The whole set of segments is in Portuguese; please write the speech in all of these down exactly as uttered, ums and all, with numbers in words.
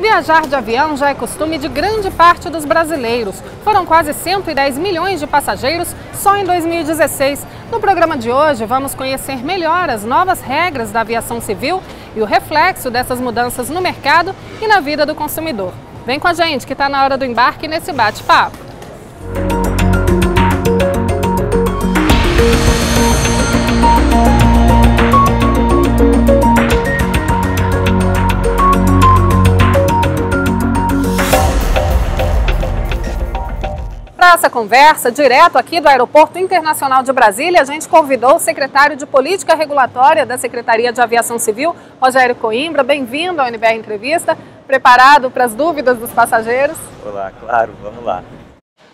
Viajar de avião já é costume de grande parte dos brasileiros. Foram quase cento e dez milhões de passageiros só em dois mil e dezesseis. No programa de hoje, vamos conhecer melhor as novas regras da aviação civil e o reflexo dessas mudanças no mercado e na vida do consumidor. Vem com a gente que está na hora do embarque nesse bate-papo. Essa conversa, direto aqui do Aeroporto Internacional de Brasília, a gente convidou o secretário de Política Regulatória da Secretaria de Aviação Civil, Rogério Coimbra. Bem-vindo ao N B R Entrevista. Preparado para as dúvidas dos passageiros? Olá, claro, vamos lá.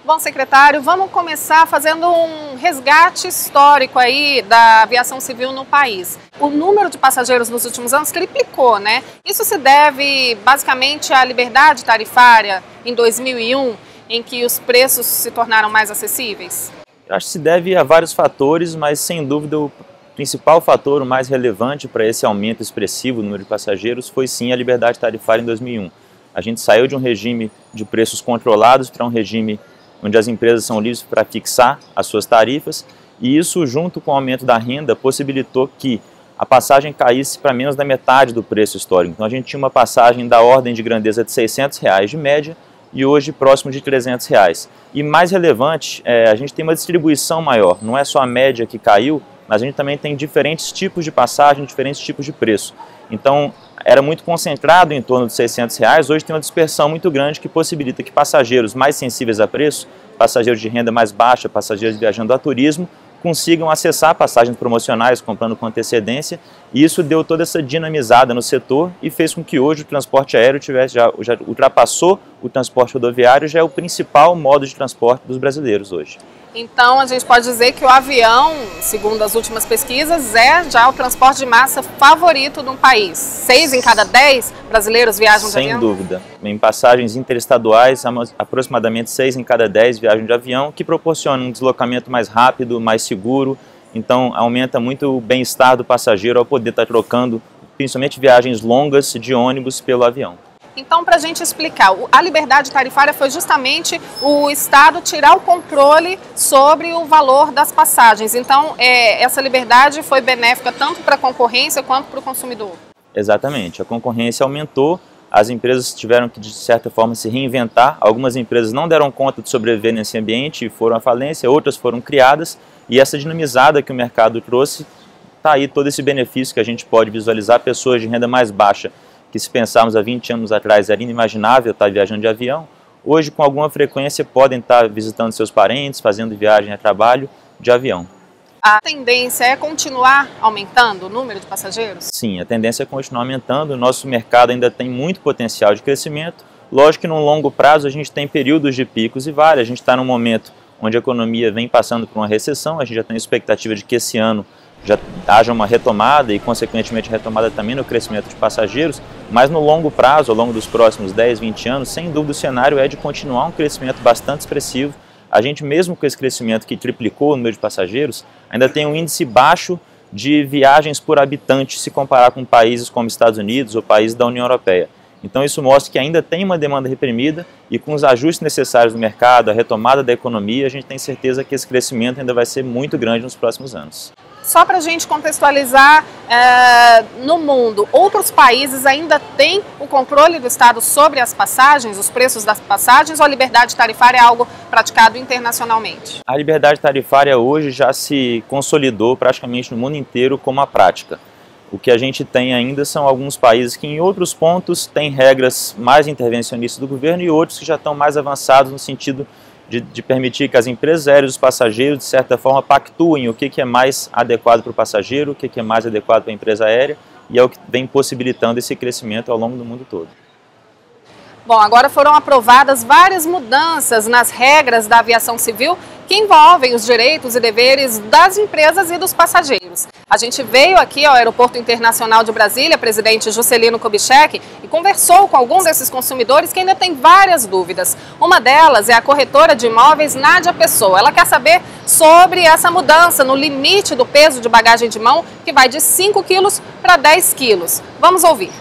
Bom, secretário, vamos começar fazendo um resgate histórico aí da aviação civil no país. O número de passageiros nos últimos anos triplicou, né? Isso se deve basicamente à liberdade tarifária em dois mil e um. Em que os preços se tornaram mais acessíveis? Eu acho que se deve a vários fatores, mas sem dúvida o principal fator, o mais relevante para esse aumento expressivo do número de passageiros foi sim a liberdade tarifária em dois mil e um. A gente saiu de um regime de preços controlados para um regime onde as empresas são livres para fixar as suas tarifas, e isso junto com o aumento da renda possibilitou que a passagem caísse para menos da metade do preço histórico. Então a gente tinha uma passagem da ordem de grandeza de seiscentos reais de média, e hoje próximo de trezentos reais. E mais relevante, é, a gente tem uma distribuição maior, não é só a média que caiu, mas a gente também tem diferentes tipos de passagem, diferentes tipos de preço. Então, era muito concentrado em torno de seiscentos reais, hoje tem uma dispersão muito grande que possibilita que passageiros mais sensíveis a preço, passageiros de renda mais baixa, passageiros viajando a turismo, consigam acessar passagens promocionais, comprando com antecedência, e isso deu toda essa dinamizada no setor e fez com que hoje o transporte aéreo tivesse, já, já ultrapassou o transporte rodoviário, já é o principal modo de transporte dos brasileiros hoje. Então a gente pode dizer que o avião, segundo as últimas pesquisas, é já o transporte de massa favorito de um país. Seis em cada dez brasileiros viajam de avião? Sem dúvida. Em passagens interestaduais, aproximadamente seis em cada dez viajam de avião, que proporciona um deslocamento mais rápido, mais seguro. Então aumenta muito o bem-estar do passageiro ao poder estar trocando, principalmente viagens longas de ônibus pelo avião. Então, para a gente explicar, a liberdade tarifária foi justamente o Estado tirar o controle sobre o valor das passagens. Então, é, essa liberdade foi benéfica tanto para a concorrência quanto para o consumidor. Exatamente. A concorrência aumentou, as empresas tiveram que, de certa forma, se reinventar. Algumas empresas não deram conta de sobreviver nesse ambiente e foram à falência, outras foram criadas. E essa dinamizada que o mercado trouxe, está aí todo esse benefício que a gente pode visualizar, pessoas de renda mais baixa, que se pensarmos há vinte anos atrás era inimaginável estar viajando de avião, hoje com alguma frequência podem estar visitando seus parentes, fazendo viagem a trabalho de avião. A tendência é continuar aumentando o número de passageiros? Sim, a tendência é continuar aumentando, o nosso mercado ainda tem muito potencial de crescimento, lógico que no longo prazo a gente tem períodos de picos e vales, a gente está num momento onde a economia vem passando por uma recessão, a gente já tem expectativa de que esse ano já haja uma retomada e, consequentemente, retomada também no crescimento de passageiros, mas no longo prazo, ao longo dos próximos dez, vinte anos, sem dúvida o cenário é de continuar um crescimento bastante expressivo. A gente, mesmo com esse crescimento que triplicou o número de passageiros, ainda tem um índice baixo de viagens por habitante se comparar com países como Estados Unidos ou países da União Europeia. Então isso mostra que ainda tem uma demanda reprimida e com os ajustes necessários no mercado, a retomada da economia, a gente tem certeza que esse crescimento ainda vai ser muito grande nos próximos anos. Só para a gente contextualizar, é, no mundo, outros países ainda têm o controle do Estado sobre as passagens, os preços das passagens, ou a liberdade tarifária é algo praticado internacionalmente? A liberdade tarifária hoje já se consolidou praticamente no mundo inteiro como a prática. O que a gente tem ainda são alguns países que em outros pontos têm regras mais intervencionistas do governo e outros que já estão mais avançados no sentido de, de permitir que as empresas aéreas e os passageiros, de certa forma, pactuem o que, que é mais adequado para o passageiro, o que, que é mais adequado para a empresa aérea e é o que vem possibilitando esse crescimento ao longo do mundo todo. Bom, agora foram aprovadas várias mudanças nas regras da aviação civil que envolvem os direitos e deveres das empresas e dos passageiros. A gente veio aqui ao Aeroporto Internacional de Brasília, presidente Juscelino Kubitschek, e conversou com alguns desses consumidores que ainda têm várias dúvidas. Uma delas é a corretora de imóveis Nádia Pessoa. Ela quer saber sobre essa mudança no limite do peso de bagagem de mão, que vai de cinco quilos para dez quilos. Vamos ouvir.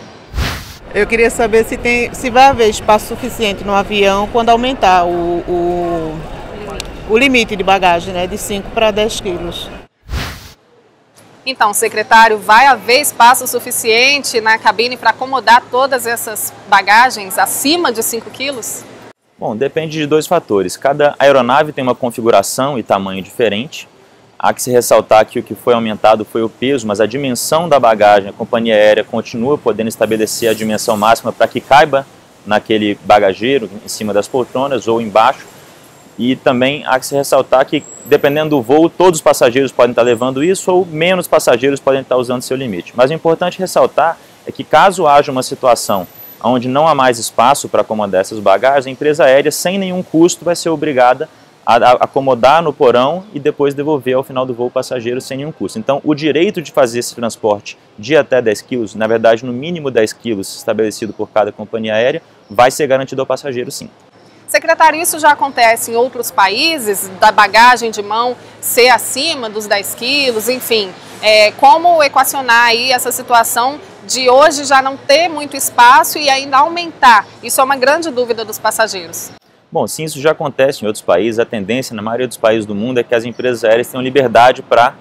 Eu queria saber se, tem, se vai haver espaço suficiente no avião quando aumentar o, o, o limite de bagagem, né, de cinco para dez quilos. Então, secretário, vai haver espaço suficiente na cabine para acomodar todas essas bagagens acima de cinco quilos? Bom, depende de dois fatores. Cada aeronave tem uma configuração e tamanho diferente. Há que se ressaltar que o que foi aumentado foi o peso, mas a dimensão da bagagem, a companhia aérea continua podendo estabelecer a dimensão máxima para que caiba naquele bagageiro, em cima das poltronas ou embaixo. E também há que se ressaltar que, dependendo do voo, todos os passageiros podem estar levando isso ou menos passageiros podem estar usando seu limite. Mas o importante ressaltar é que, caso haja uma situação onde não há mais espaço para acomodar essas bagagens, a empresa aérea, sem nenhum custo, vai ser obrigada a acomodar no porão e depois devolver ao final do voo o passageiro sem nenhum custo. Então, o direito de fazer esse transporte de até dez quilos, na verdade, no mínimo dez quilos, estabelecido por cada companhia aérea, vai ser garantido ao passageiro, sim. Secretário, isso já acontece em outros países, da bagagem de mão ser acima dos dez quilos, enfim. É, como equacionar aí essa situação de hoje já não ter muito espaço e ainda aumentar? Isso é uma grande dúvida dos passageiros. Bom, sim, isso já acontece em outros países. A tendência na maioria dos países do mundo é que as empresas aéreas tenham liberdade para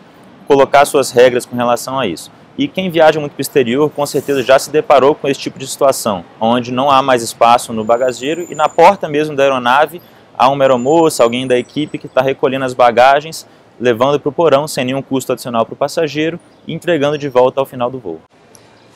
colocar suas regras com relação a isso. E quem viaja muito para o exterior, com certeza já se deparou com esse tipo de situação, onde não há mais espaço no bagageiro e na porta mesmo da aeronave há uma aeromoça, alguém da equipe que está recolhendo as bagagens, levando para o porão sem nenhum custo adicional para o passageiro e entregando de volta ao final do voo.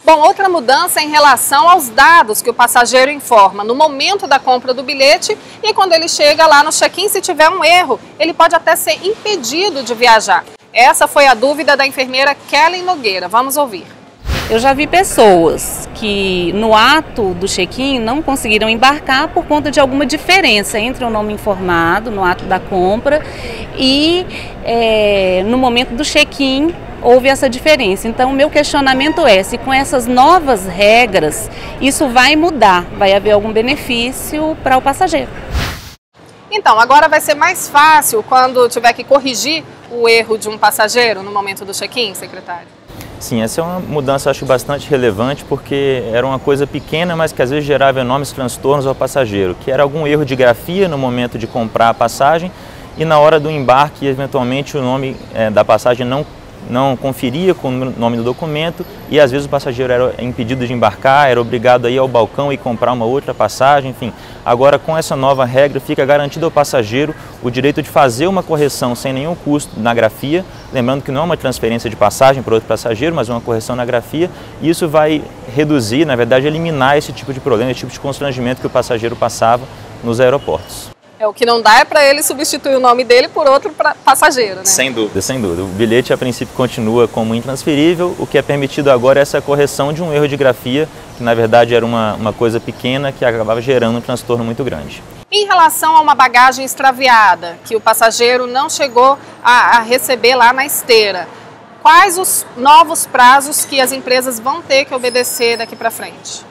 Bom, outra mudança é em relação aos dados que o passageiro informa no momento da compra do bilhete e quando ele chega lá no check-in, se tiver um erro, ele pode até ser impedido de viajar. Essa foi a dúvida da enfermeira Kelly Nogueira. Vamos ouvir. Eu já vi pessoas que no ato do check-in não conseguiram embarcar por conta de alguma diferença entre o nome informado no ato da compra e é, no momento do check-in houve essa diferença. Então, o meu questionamento é se com essas novas regras isso vai mudar, vai haver algum benefício para o passageiro. Então, agora vai ser mais fácil quando tiver que corrigir o erro de um passageiro no momento do check-in, secretário? Sim, essa é uma mudança, acho, bastante relevante, porque era uma coisa pequena, mas que às vezes gerava enormes transtornos ao passageiro, que era algum erro de grafia no momento de comprar a passagem e na hora do embarque, eventualmente, o nome é, da passagem não, não conferia com o nome do documento e às vezes o passageiro era impedido de embarcar, era obrigado a ir ao balcão e comprar uma outra passagem, enfim. Agora, com essa nova regra, fica garantido ao passageiro o direito de fazer uma correção sem nenhum custo na grafia, lembrando que não é uma transferência de passagem para outro passageiro, mas uma correção na grafia, e isso vai reduzir, na verdade, eliminar esse tipo de problema, esse tipo de constrangimento que o passageiro passava nos aeroportos. É, o que não dá é para ele substituir o nome dele por outro passageiro, né? Sem dúvida, sem dúvida. O bilhete, a princípio, continua como intransferível. O que é permitido agora é essa correção de um erro de grafia, que na verdade era uma, uma coisa pequena que acabava gerando um transtorno muito grande. Em relação a uma bagagem extraviada, que o passageiro não chegou a, a receber lá na esteira, quais os novos prazos que as empresas vão ter que obedecer daqui para frente?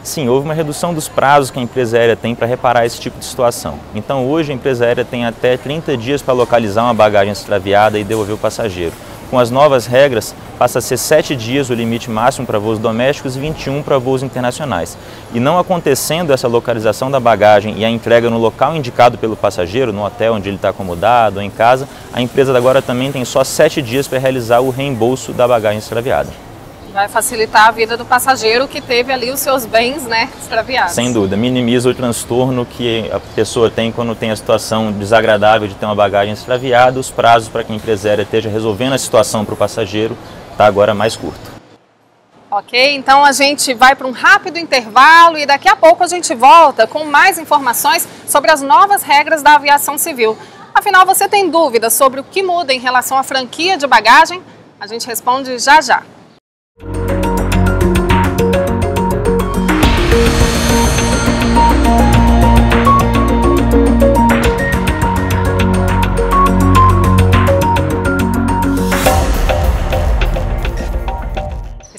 Sim, houve uma redução dos prazos que a empresa aérea tem para reparar esse tipo de situação. Então hoje a empresa aérea tem até trinta dias para localizar uma bagagem extraviada e devolver o passageiro. Com as novas regras, passa a ser sete dias o limite máximo para voos domésticos e vinte e um para voos internacionais. E não acontecendo essa localização da bagagem e a entrega no local indicado pelo passageiro, no hotel onde ele está acomodado ou em casa, a empresa agora também tem só sete dias para realizar o reembolso da bagagem extraviada. Vai facilitar a vida do passageiro que teve ali os seus bens, né, extraviados. Sem dúvida, minimiza o transtorno que a pessoa tem quando tem a situação desagradável de ter uma bagagem extraviada. Os prazos para que a empresa aérea esteja resolvendo a situação para o passageiro está agora mais curto. Ok, então a gente vai para um rápido intervalo e daqui a pouco a gente volta com mais informações sobre as novas regras da aviação civil. Afinal, você tem dúvidas sobre o que muda em relação à franquia de bagagem? A gente responde já já.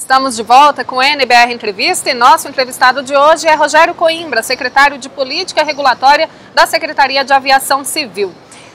Estamos de volta com o N B R Entrevista e nosso entrevistado de hoje é Rogério Coimbra, secretário de Política Regulatória da Secretaria de Aviação Civil.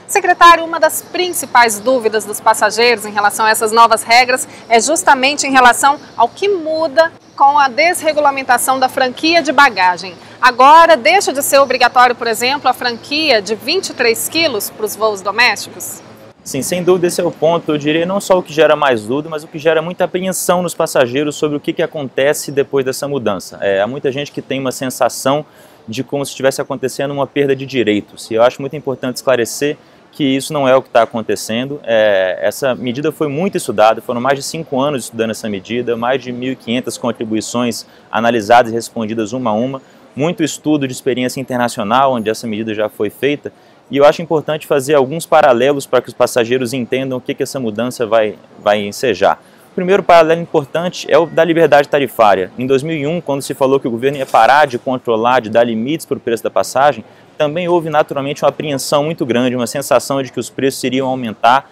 Secretário, uma das principais dúvidas dos passageiros em relação a essas novas regras é justamente em relação ao que muda com a desregulamentação da franquia de bagagem. Agora, deixa de ser obrigatório, por exemplo, a franquia de vinte e três quilos para os voos domésticos? Sim, sem dúvida esse é o ponto. Eu diria não só o que gera mais dúvida, mas o que gera muita apreensão nos passageiros sobre o que, que acontece depois dessa mudança. É, há muita gente que tem uma sensação de como se estivesse acontecendo uma perda de direitos. E eu acho muito importante esclarecer que isso não é o que está acontecendo. É, essa medida foi muito estudada, foram mais de cinco anos estudando essa medida, mais de mil e quinhentas contribuições analisadas e respondidas uma a uma, muito estudo de experiência internacional onde essa medida já foi feita. E eu acho importante fazer alguns paralelos para que os passageiros entendam o que, que essa mudança vai, vai ensejar. O primeiro paralelo importante é o da liberdade tarifária. Em dois mil e um, quando se falou que o governo ia parar de controlar, de dar limites para o preço da passagem, também houve naturalmente uma apreensão muito grande, uma sensação de que os preços iriam aumentar,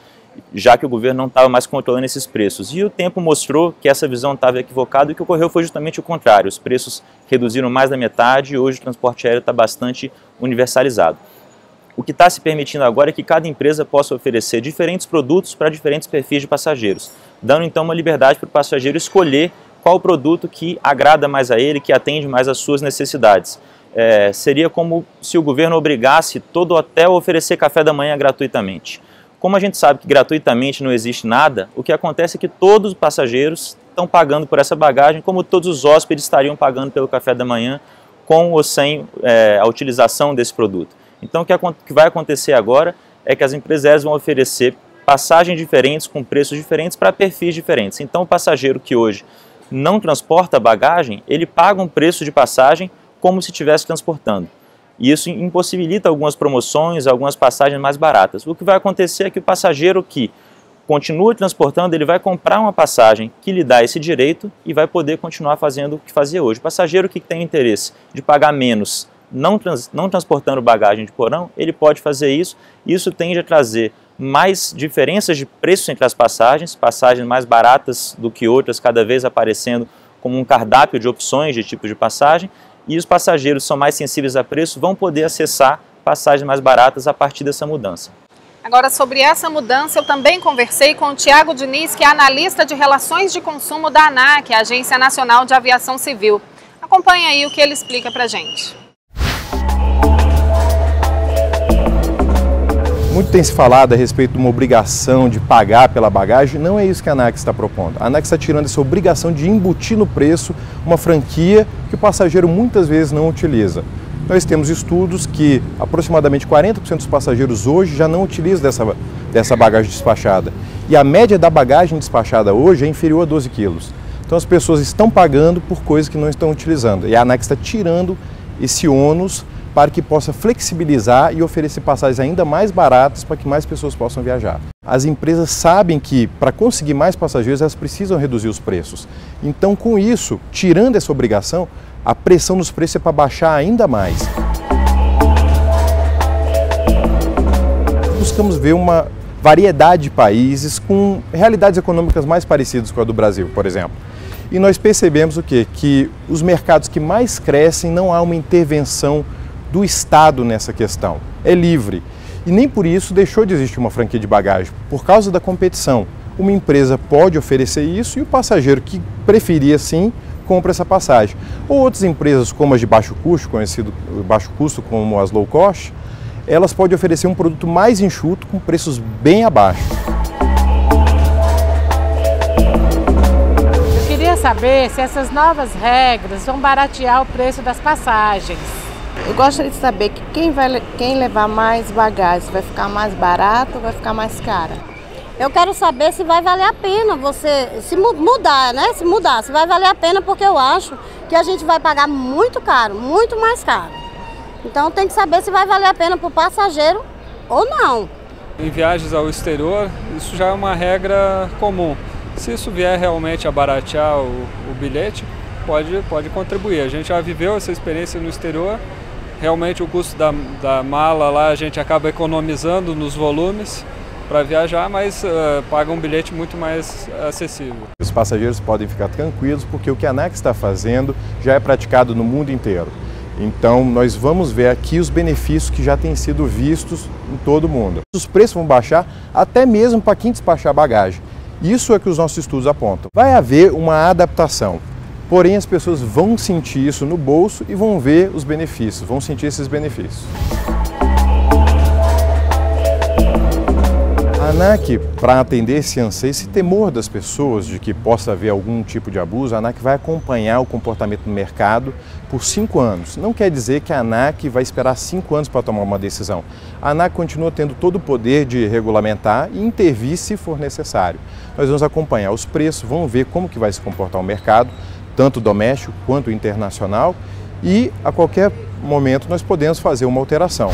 já que o governo não estava mais controlando esses preços. E o tempo mostrou que essa visão estava equivocada e o que ocorreu foi justamente o contrário. Os preços reduziram mais da metade e hoje o transporte aéreo está bastante universalizado. O que está se permitindo agora é que cada empresa possa oferecer diferentes produtos para diferentes perfis de passageiros, dando então uma liberdade para o passageiro escolher qual produto que agrada mais a ele, que atende mais às suas necessidades. É, seria como se o governo obrigasse todo hotel a oferecer café da manhã gratuitamente. Como a gente sabe que gratuitamente não existe nada, o que acontece é que todos os passageiros estão pagando por essa bagagem, como todos os hóspedes estariam pagando pelo café da manhã, com ou sem é, a utilização desse produto. Então, o que vai acontecer agora é que as empresas vão oferecer passagens diferentes, com preços diferentes, para perfis diferentes. Então, o passageiro que hoje não transporta bagagem, ele paga um preço de passagem como se estivesse transportando. E isso impossibilita algumas promoções, algumas passagens mais baratas. O que vai acontecer é que o passageiro que continua transportando, ele vai comprar uma passagem que lhe dá esse direito e vai poder continuar fazendo o que fazia hoje. O passageiro que tem interesse de pagar menos, Não, trans, não transportando bagagem de porão, ele pode fazer isso. Isso tende a trazer mais diferenças de preço entre as passagens, passagens mais baratas do que outras, cada vez aparecendo como um cardápio de opções de tipos de passagem, e os passageiros são mais sensíveis a preço, vão poder acessar passagens mais baratas a partir dessa mudança. Agora, sobre essa mudança, eu também conversei com o Thiago Diniz, que é analista de relações de consumo da ANAC, a Agência Nacional de Aviação Civil. Acompanhe aí o que ele explica pra gente. Muito tem se falado a respeito de uma obrigação de pagar pela bagagem, não é isso que a ANAC está propondo. A ANAC está tirando essa obrigação de embutir no preço uma franquia que o passageiro muitas vezes não utiliza. Nós temos estudos que aproximadamente quarenta por cento dos passageiros hoje já não utilizam dessa, dessa bagagem despachada. E a média da bagagem despachada hoje é inferior a doze quilos. Então as pessoas estão pagando por coisas que não estão utilizando. E a ANAC está tirando esse ônus para que possa flexibilizar e oferecer passagens ainda mais baratas para que mais pessoas possam viajar. As empresas sabem que, para conseguir mais passageiros, elas precisam reduzir os preços. Então, com isso, tirando essa obrigação, a pressão nos preços é para baixar ainda mais. Buscamos ver uma variedade de países com realidades econômicas mais parecidas com a do Brasil, por exemplo. E nós percebemos o quê? Que os mercados que mais crescem não há uma intervenção do Estado nessa questão. É livre. E nem por isso deixou de existir uma franquia de bagagem. Por causa da competição, uma empresa pode oferecer isso e o passageiro que preferir assim compra essa passagem. Ou outras empresas, como as de baixo custo, conhecido baixo custo como as low cost, elas podem oferecer um produto mais enxuto com preços bem abaixo. Eu queria saber se essas novas regras vão baratear o preço das passagens. Eu gostaria de saber que quem, vai, quem levar mais bagagem vai ficar mais barato ou vai ficar mais cara? Eu quero saber se vai valer a pena você se mudar, né? Se mudar, se vai valer a pena, porque eu acho que a gente vai pagar muito caro, muito mais caro. Então tem que saber se vai valer a pena para o passageiro ou não. Em viagens ao exterior, isso já é uma regra comum. Se isso vier realmente a baratear o, o bilhete, pode, pode contribuir. A gente já viveu essa experiência no exterior. Realmente o custo da, da mala lá a gente acaba economizando nos volumes para viajar, mas uh, paga um bilhete muito mais acessível. Os passageiros podem ficar tranquilos porque o que a ANAC está fazendo já é praticado no mundo inteiro. Então nós vamos ver aqui os benefícios que já têm sido vistos em todo o mundo. Os preços vão baixar até mesmo para quem despachar bagagem. Isso é que os nossos estudos apontam. Vai haver uma adaptação. Porém, as pessoas vão sentir isso no bolso e vão ver os benefícios, vão sentir esses benefícios. A ANAC, para atender esse anseio, esse temor das pessoas de que possa haver algum tipo de abuso, a ANAC vai acompanhar o comportamento do mercado por cinco anos. Não quer dizer que a ANAC vai esperar cinco anos para tomar uma decisão. A ANAC continua tendo todo o poder de regulamentar e intervir se for necessário. Nós vamos acompanhar os preços, vamos ver como que vai se comportar o mercado, tanto doméstico quanto internacional, e a qualquer momento nós podemos fazer uma alteração.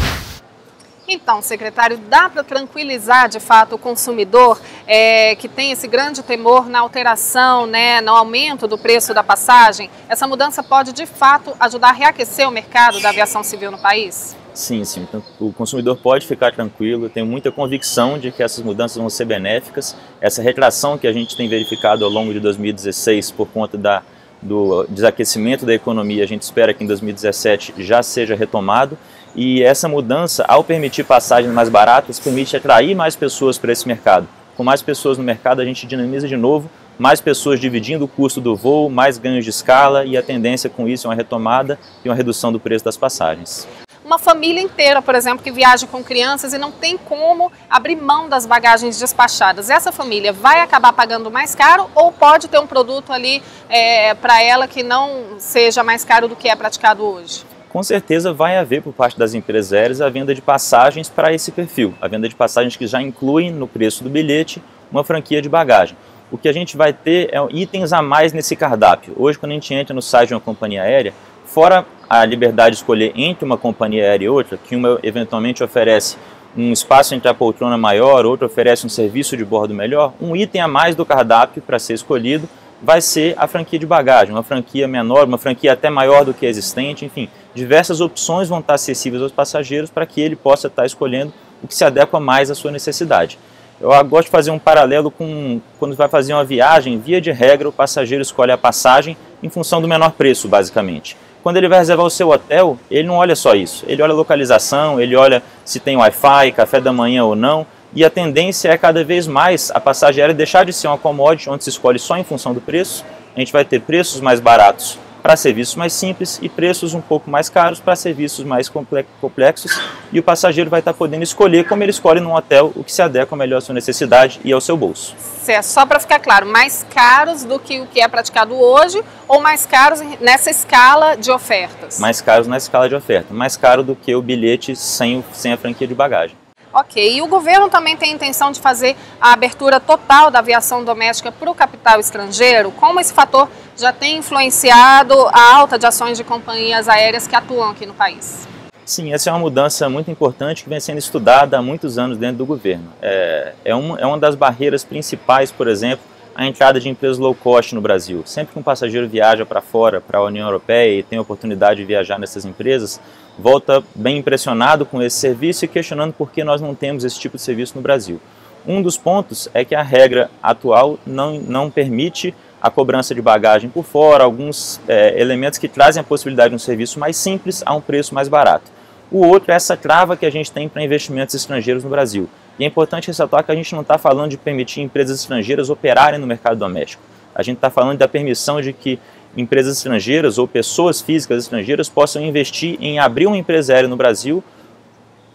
Então, secretário, dá para tranquilizar de fato o consumidor é, que tem esse grande temor na alteração, né, no aumento do preço da passagem? Essa mudança pode de fato ajudar a reaquecer o mercado da aviação civil no país? Sim, sim. O consumidor pode ficar tranquilo. Eu tenho muita convicção de que essas mudanças vão ser benéficas. Essa retração que a gente tem verificado ao longo de dois mil e dezesseis por conta da, do desaquecimento da economia, a gente espera que em dois mil e dezessete já seja retomado. E essa mudança, ao permitir passagens mais baratas, permite atrair mais pessoas para esse mercado. Com mais pessoas no mercado, a gente dinamiza de novo, mais pessoas dividindo o custo do voo, mais ganhos de escala, e a tendência com isso é uma retomada e uma redução do preço das passagens. Uma família inteira, por exemplo, que viaja com crianças e não tem como abrir mão das bagagens despachadas, essa família vai acabar pagando mais caro ou pode ter um produto ali é, para ela que não seja mais caro do que é praticado hoje? Com certeza vai haver por parte das empresas aéreas a venda de passagens para esse perfil, a venda de passagens que já incluem no preço do bilhete uma franquia de bagagem. O que a gente vai ter é itens a mais nesse cardápio. Hoje, quando a gente entra no site de uma companhia aérea, fora a liberdade de escolher entre uma companhia aérea e outra, que uma eventualmente oferece um espaço entre a poltrona maior, outra oferece um serviço de bordo melhor, um item a mais do cardápio para ser escolhido vai ser a franquia de bagagem, uma franquia menor, uma franquia até maior do que a existente, enfim. Diversas opções vão estar acessíveis aos passageiros para que ele possa estar escolhendo o que se adequa mais à sua necessidade. Eu gosto de fazer um paralelo com quando vai fazer uma viagem, via de regra o passageiro escolhe a passagem em função do menor preço, basicamente. Quando ele vai reservar o seu hotel, ele não olha só isso, ele olha a localização, ele olha se tem Wi-Fi, café da manhã ou não, e a tendência é cada vez mais a passagem aérea deixar de ser uma commodity onde se escolhe só em função do preço. A gente vai ter preços mais baratos para serviços mais simples e preços um pouco mais caros para serviços mais complexos, e o passageiro vai estar podendo escolher como ele escolhe num hotel o que se adequa melhor à sua necessidade e ao seu bolso. Certo, só para ficar claro, mais caros do que o que é praticado hoje ou mais caros nessa escala de ofertas? Mais caros na escala de oferta, mais caro do que o bilhete sem, sem a franquia de bagagem. Ok, e o governo também tem a intenção de fazer a abertura total da aviação doméstica para o capital estrangeiro? Como esse fator já tem influenciado a alta de ações de companhias aéreas que atuam aqui no país? Sim, essa é uma mudança muito importante que vem sendo estudada há muitos anos dentro do governo. É, é, uma, é uma das barreiras principais, por exemplo, a entrada de empresas low cost no Brasil. Sempre que um passageiro viaja para fora, para a União Europeia, e tem a oportunidade de viajar nessas empresas, volta bem impressionado com esse serviço e questionando por que nós não temos esse tipo de serviço no Brasil. Um dos pontos é que a regra atual não, não permite a cobrança de bagagem por fora, alguns é, elementos que trazem a possibilidade de um serviço mais simples a um preço mais barato. O outro é essa trava que a gente tem para investimentos estrangeiros no Brasil. E é importante ressaltar que a gente não está falando de permitir empresas estrangeiras operarem no mercado doméstico. A gente está falando da permissão de que empresas estrangeiras ou pessoas físicas estrangeiras possam investir em abrir uma empresa aérea no Brasil,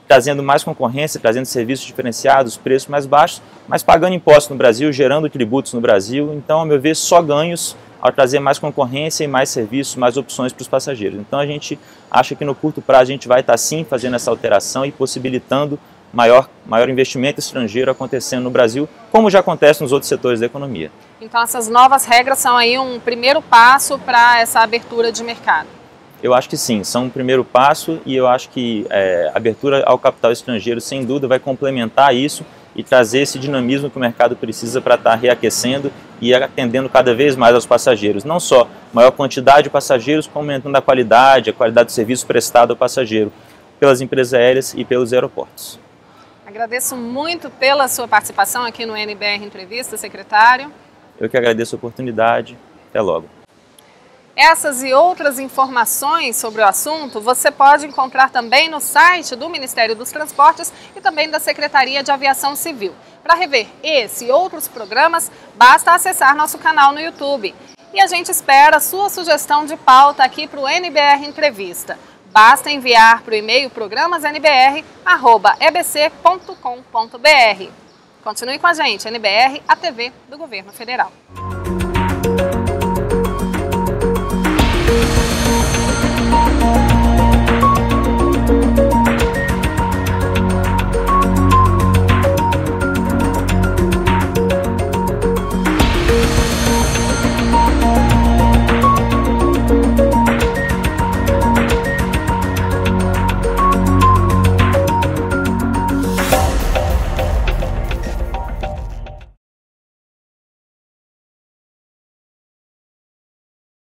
trazendo mais concorrência, trazendo serviços diferenciados, preços mais baixos, mas pagando impostos no Brasil, gerando tributos no Brasil. Então, ao meu ver, só ganhos ao trazer mais concorrência e mais serviços, mais opções para os passageiros. Então, a gente acha que no curto prazo a gente vai estar sim fazendo essa alteração e possibilitando Maior, maior investimento estrangeiro acontecendo no Brasil, como já acontece nos outros setores da economia. Então essas novas regras são aí um primeiro passo para essa abertura de mercado? Eu acho que sim, são um primeiro passo, e eu acho que é, a abertura ao capital estrangeiro sem dúvida vai complementar isso e trazer esse dinamismo que o mercado precisa para estar reaquecendo e atendendo cada vez mais aos passageiros. Não só maior quantidade de passageiros, como aumentando a qualidade, a qualidade do serviço prestado ao passageiro pelas empresas aéreas e pelos aeroportos. Agradeço muito pela sua participação aqui no N B R Entrevista, secretário. Eu que agradeço a oportunidade. Até logo. Essas e outras informações sobre o assunto você pode encontrar também no site do Ministério dos Transportes e também da Secretaria de Aviação Civil. Para rever esse e outros programas, basta acessar nosso canal no YouTube. E a gente espera a sua sugestão de pauta aqui para o N B R Entrevista. Basta enviar para o e-mail programas n b r arroba e b c ponto com ponto b r. Continue com a gente, N B R, a T V do Governo Federal.